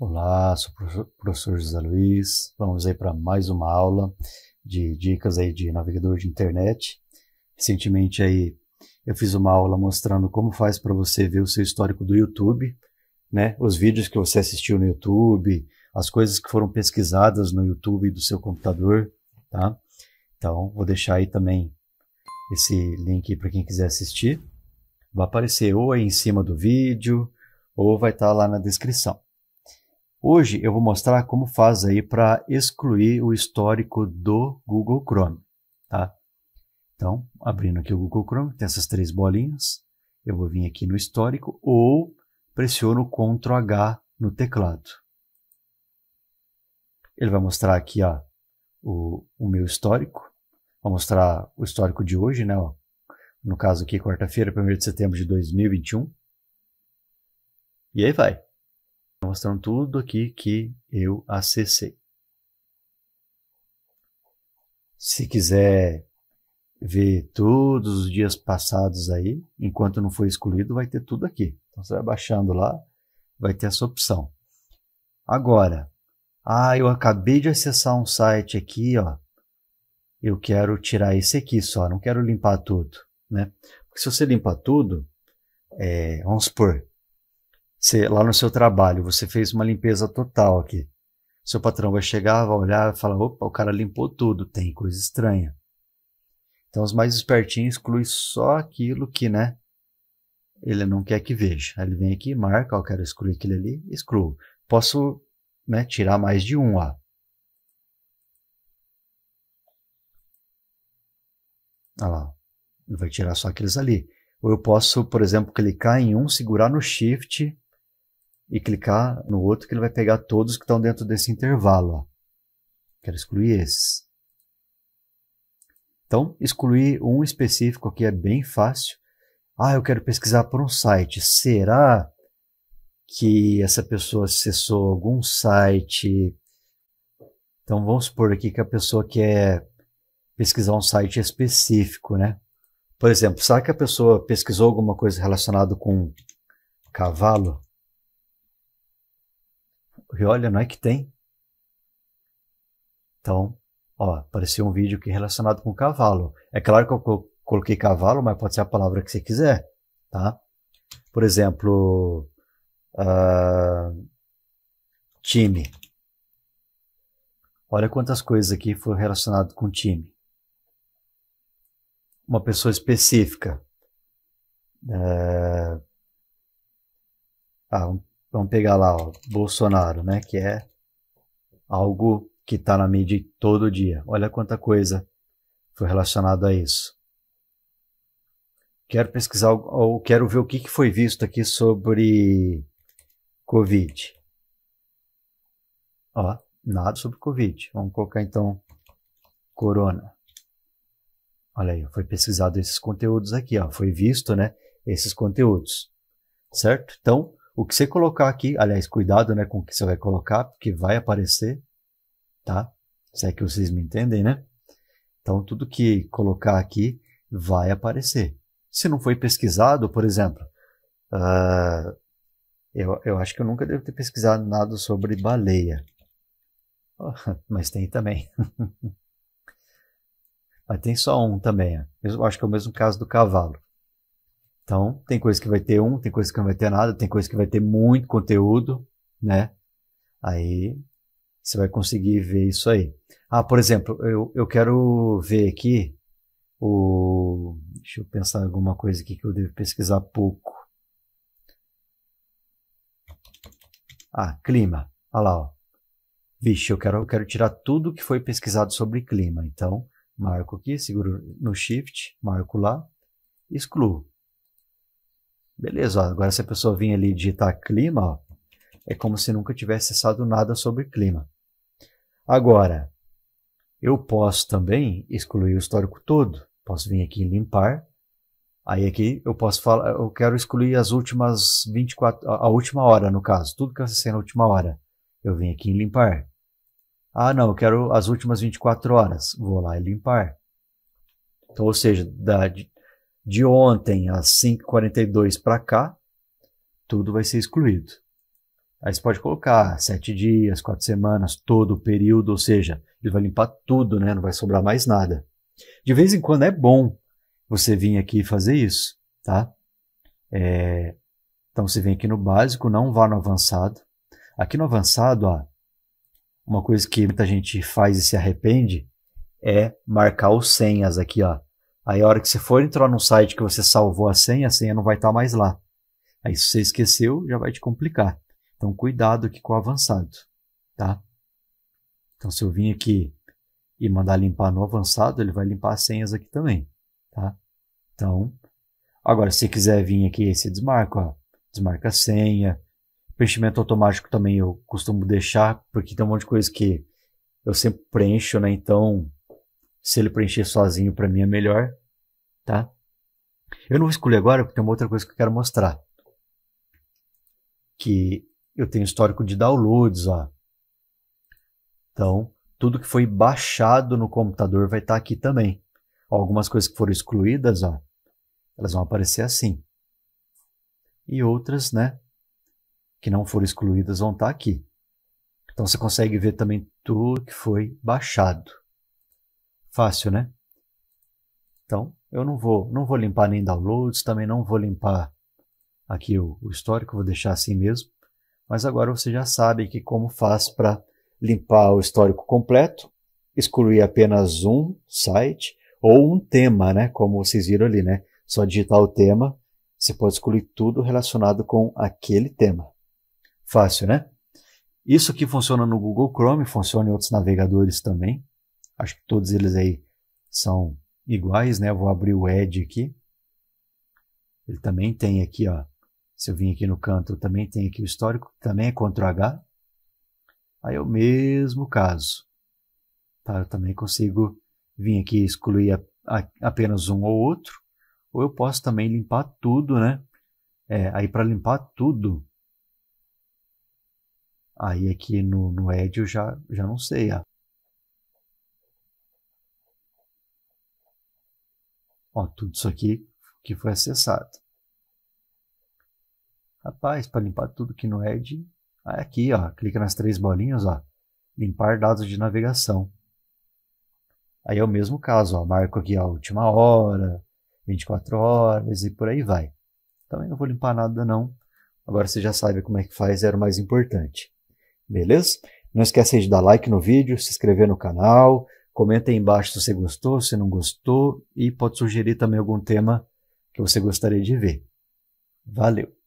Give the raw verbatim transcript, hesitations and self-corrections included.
Olá, sou o professor José Luiz. Vamos aí para mais uma aula de dicas aí de navegador de internet. Recentemente aí eu fiz uma aula mostrando como faz para você ver o seu histórico do YouTube, né? Os vídeos que você assistiu no YouTube, as coisas que foram pesquisadas no YouTube do seu computador, tá? Então vou deixar aí também esse link para quem quiser assistir. Vai aparecer ou aí em cima do vídeo ou vai estar lá na descrição. Hoje eu vou mostrar como faz aí para excluir o histórico do Google Chrome, tá? Então, abrindo aqui o Google Chrome, tem essas três bolinhas. Eu vou vir aqui no histórico ou pressiono control agá no teclado. Ele vai mostrar aqui, ó, o, o meu histórico. Vou mostrar o histórico de hoje, né? Ó. No caso aqui, quarta-feira, primeiro de setembro de dois mil e vinte e um. E aí vai. Mostrando tudo aqui que eu acessei. Se quiser ver todos os dias passados aí, enquanto não for excluído, vai ter tudo aqui. Então você vai baixando lá, vai ter essa opção. Agora, ah, eu acabei de acessar um site aqui, ó. Eu quero tirar esse aqui só, não quero limpar tudo, né? Porque se você limpar tudo, é, vamos supor, Você, lá no seu trabalho, você fez uma limpeza total aqui. Seu patrão vai chegar, vai olhar e falar, opa, o cara limpou tudo, tem coisa estranha. Então os mais espertinhos excluem só aquilo que, né, ele não quer que veja. Aí ele vem aqui, marca, ó, eu quero excluir aquele ali, excluo. Posso, né, tirar mais de um lá. Olha lá, ele vai tirar só aqueles ali. Ou eu posso, por exemplo, clicar em um, segurar no shift e clicar no outro, que ele vai pegar todos que estão dentro desse intervalo, ó. Quero excluir esses. Então, excluir um específico aqui é bem fácil. Ah, eu quero pesquisar por um site. Será que essa pessoa acessou algum site? Então, vamos supor aqui que a pessoa quer pesquisar um site específico, né? Por exemplo, será que a pessoa pesquisou alguma coisa relacionada com cavalo? E olha, não é que tem. Então, ó, apareceu um vídeo aqui relacionado com cavalo. É claro que eu coloquei cavalo, mas pode ser a palavra que você quiser, tá? Por exemplo, uh, time. Olha quantas coisas aqui foram relacionadas com time. Uma pessoa específica. É... Ah, vamos pegar lá, ó, Bolsonaro, né? Que é algo que está na mídia todo dia. Olha quanta coisa foi relacionada a isso. Quero pesquisar, ou quero ver o que foi visto aqui sobre Covid. Ó, nada sobre Covid. Vamos colocar então Corona. Olha aí, foi pesquisado esses conteúdos aqui, ó, foi visto, né, esses conteúdos, certo? Então, o que você colocar aqui, aliás, cuidado, né, com o que você vai colocar, porque vai aparecer, tá? Se é que vocês me entendem, né? Então, tudo que colocar aqui vai aparecer. Se não foi pesquisado, por exemplo, uh, eu, eu acho que eu nunca devo ter pesquisado nada sobre baleia, oh, mas tem também. Mas tem só um também, eu acho que é o mesmo caso do cavalo. Então, tem coisa que vai ter um, tem coisa que não vai ter nada, tem coisa que vai ter muito conteúdo, né? Aí, você vai conseguir ver isso aí. Ah, por exemplo, eu, eu quero ver aqui o... Deixa eu pensar alguma coisa aqui que eu devo pesquisar pouco. Ah, clima. Olha lá, ó. Vixe, eu quero, eu quero tirar tudo que foi pesquisado sobre clima, então... Marco aqui, seguro no shift, marco lá, excluo. Beleza, ó, agora se a pessoa vir ali digitar clima, ó, é como se nunca tivesse acessado nada sobre clima. Agora, eu posso também excluir o histórico todo. Posso vir aqui em limpar. Aí aqui eu posso falar, eu quero excluir as últimas vinte e quatro, a última hora no caso, tudo que eu acessei na última hora. Eu venho aqui em limpar. Ah, não, eu quero as últimas vinte e quatro horas. Vou lá e limpar. Então, ou seja, da, de ontem às cinco e quarenta e dois para cá, tudo vai ser excluído. Aí você pode colocar sete dias, quatro semanas, todo o período, ou seja, ele vai limpar tudo, né? Não vai sobrar mais nada. De vez em quando é bom você vir aqui e fazer isso, tá? É... Então você vem aqui no básico, não vá no avançado. Aqui no avançado, ó, uma coisa que muita gente faz e se arrepende é marcar os senhas aqui, ó. Aí a hora que você for entrar num site que você salvou a senha, a senha não vai estar mais lá. Aí se você esqueceu, já vai te complicar. Então, cuidado aqui com o avançado, tá? Então, se eu vim aqui e mandar limpar no avançado, ele vai limpar as senhas aqui também, tá? Então, agora, se você quiser vir aqui, você desmarca, ó. Desmarca a senha. Preenchimento automático também eu costumo deixar, porque tem um monte de coisa que eu sempre preencho, né? Então, se ele preencher sozinho, para mim é melhor, tá? Eu não vou escolher agora, porque tem uma outra coisa que eu quero mostrar. Que... eu tenho histórico de downloads, ó. Então, tudo que foi baixado no computador vai estar aqui também. Ó, algumas coisas que foram excluídas, ó, elas vão aparecer assim. E outras, né, que não foram excluídas vão estar aqui. Então, você consegue ver também tudo que foi baixado. Fácil, né? Então, eu não vou, não vou limpar nem downloads, também não vou limpar aqui o, o histórico, vou deixar assim mesmo. Mas agora você já sabe que como faz para limpar o histórico completo, excluir apenas um site ou um tema, né? Como vocês viram ali, né? Só digitar o tema, você pode excluir tudo relacionado com aquele tema. Fácil, né? Isso aqui funciona no Google Chrome, funciona em outros navegadores também. Acho que todos eles aí são iguais, né? Eu vou abrir o Edge aqui. Ele também tem aqui, ó. Se eu vim aqui no canto, também tem aqui o histórico, também é control agá. Aí é o mesmo caso. Tá? Eu também consigo vir aqui e excluir a, a, apenas um ou outro. Ou eu posso também limpar tudo, né? É, aí para limpar tudo, aí aqui no, no Edge eu já, já não sei. Ó. Ó, tudo isso aqui que foi acessado. Rapaz, para limpar tudo que não é de... Ah, aqui, ó, clica nas três bolinhas, ó, limpar dados de navegação. Aí é o mesmo caso, ó, marco aqui a última hora, vinte e quatro horas e por aí vai. Também não vou limpar nada não. Agora você já sabe como é que faz, era o mais importante. Beleza? Não esquece de dar like no vídeo, se inscrever no canal, comenta aí embaixo se você gostou, se não gostou e pode sugerir também algum tema que você gostaria de ver. Valeu!